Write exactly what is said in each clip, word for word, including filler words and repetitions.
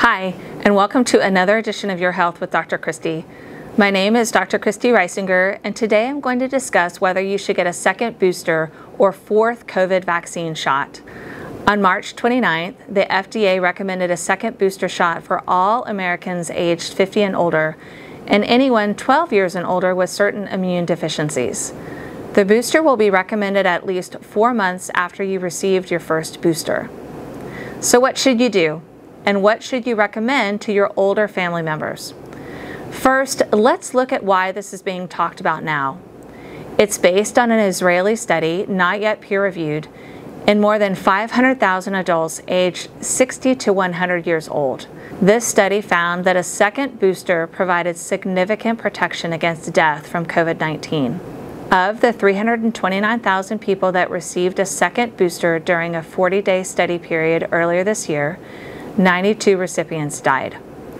Hi, and welcome to another edition of Your Health with Doctor Christie. My name is Doctor Christie Reisinger, and today I'm going to discuss whether you should get a second booster or fourth COVID vaccine shot. On March twenty-ninth, the F D A recommended a second booster shot for all Americans aged fifty and older, and anyone twelve years and older with certain immune deficiencies. The booster will be recommended at least four months after you received your first booster. So what should you do? And what should you recommend to your older family members? First, let's look at why this is being talked about now. It's based on an Israeli study, not yet peer-reviewed, in more than five hundred thousand adults aged sixty to one hundred years old. This study found that a second booster provided significant protection against death from COVID nineteen. Of the three hundred twenty-nine thousand people that received a second booster during a forty-day study period earlier this year, ninety-two recipients died,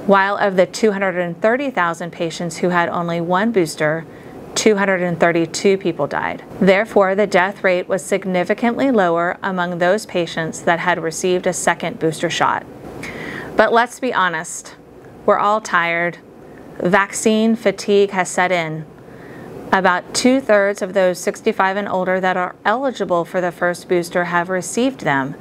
while of the two hundred thirty thousand patients who had only one booster, two hundred thirty-two people died. Therefore, the death rate was significantly lower among those patients that had received a second booster shot. But let's be honest, we're all tired. Vaccine fatigue has set in. About two-thirds of those sixty-five and older that are eligible for the first booster have received them,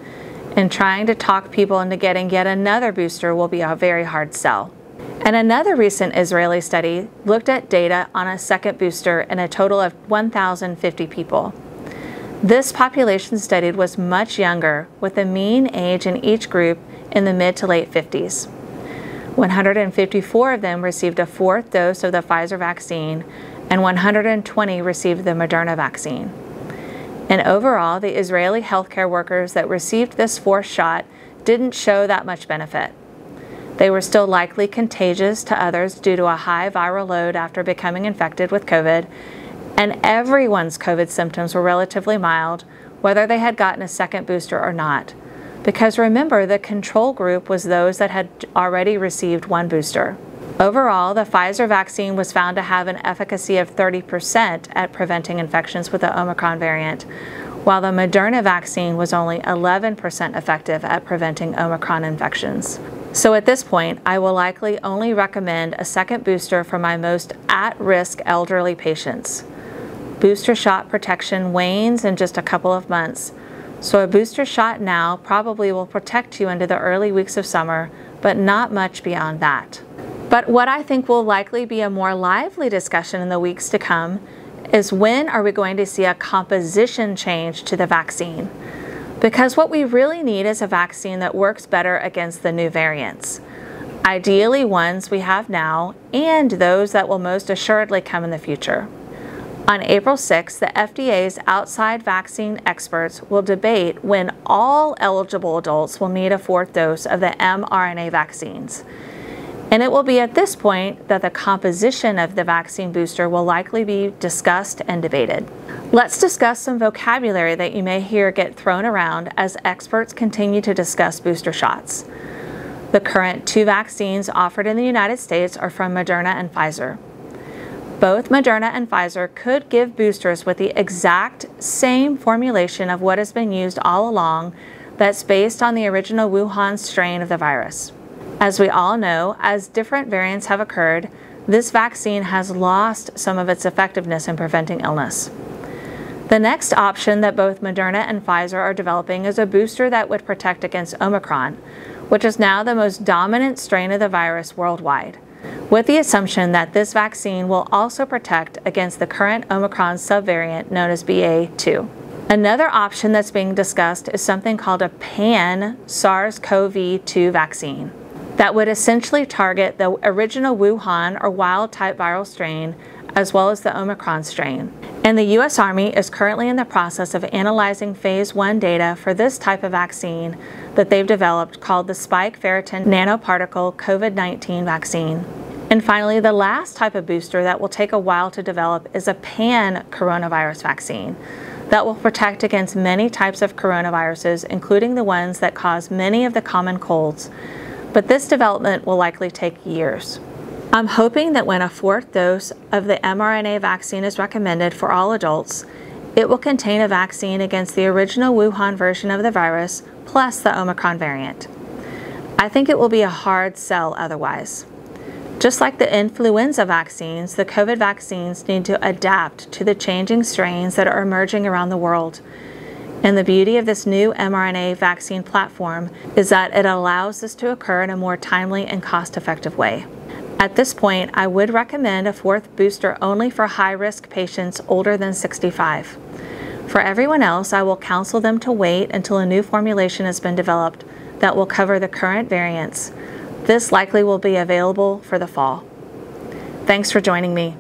and trying to talk people into getting yet another booster will be a very hard sell. And another recent Israeli study looked at data on a second booster in a total of one thousand fifty people. This population studied was much younger, with a mean age in each group in the mid to late fifties. one hundred fifty-four of them received a fourth dose of the Pfizer vaccine, and one hundred twenty received the Moderna vaccine. And overall, the Israeli healthcare workers that received this fourth shot didn't show that much benefit. They were still likely contagious to others due to a high viral load after becoming infected with COVID, and everyone's COVID symptoms were relatively mild, whether they had gotten a second booster or not. Because remember, the control group was those that had already received one booster. Overall, the Pfizer vaccine was found to have an efficacy of thirty percent at preventing infections with the Omicron variant, while the Moderna vaccine was only eleven percent effective at preventing Omicron infections. So at this point, I will likely only recommend a second booster for my most at-risk elderly patients. Booster shot protection wanes in just a couple of months, so a booster shot now probably will protect you into the early weeks of summer, but not much beyond that. But what I think will likely be a more lively discussion in the weeks to come is, when are we going to see a composition change to the vaccine? Because what we really need is a vaccine that works better against the new variants. Ideally ones we have now and those that will most assuredly come in the future. On April sixth, the F D A's outside vaccine experts will debate when all eligible adults will need a fourth dose of the mRNA vaccines. And it will be at this point that the composition of the vaccine booster will likely be discussed and debated. Let's discuss some vocabulary that you may hear get thrown around as experts continue to discuss booster shots. The current two vaccines offered in the United States are from Moderna and Pfizer. Both Moderna and Pfizer could give boosters with the exact same formulation of what has been used all along, that's based on the original Wuhan strain of the virus. As we all know, as different variants have occurred, this vaccine has lost some of its effectiveness in preventing illness. The next option that both Moderna and Pfizer are developing is a booster that would protect against Omicron, which is now the most dominant strain of the virus worldwide, with the assumption that this vaccine will also protect against the current Omicron subvariant known as B A two. Another option that's being discussed is something called a pan SARS CoV two vaccine that would essentially target the original Wuhan or wild-type viral strain, as well as the Omicron strain. And the U S Army is currently in the process of analyzing Phase one data for this type of vaccine that they've developed, called the spike ferritin nanoparticle COVID nineteen vaccine. And finally, the last type of booster that will take a while to develop is a pan-coronavirus vaccine that will protect against many types of coronaviruses, including the ones that cause many of the common colds. But this development will likely take years. I'm hoping that when a fourth dose of the mRNA vaccine is recommended for all adults, it will contain a vaccine against the original Wuhan version of the virus plus the Omicron variant. I think it will be a hard sell otherwise. Just like the influenza vaccines, the COVID vaccines need to adapt to the changing strains that are emerging around the world. And the beauty of this new mRNA vaccine platform is that it allows this to occur in a more timely and cost-effective way. At this point, I would recommend a fourth booster only for high-risk patients older than sixty-five. For everyone else, I will counsel them to wait until a new formulation has been developed that will cover the current variants. This likely will be available for the fall. Thanks for joining me.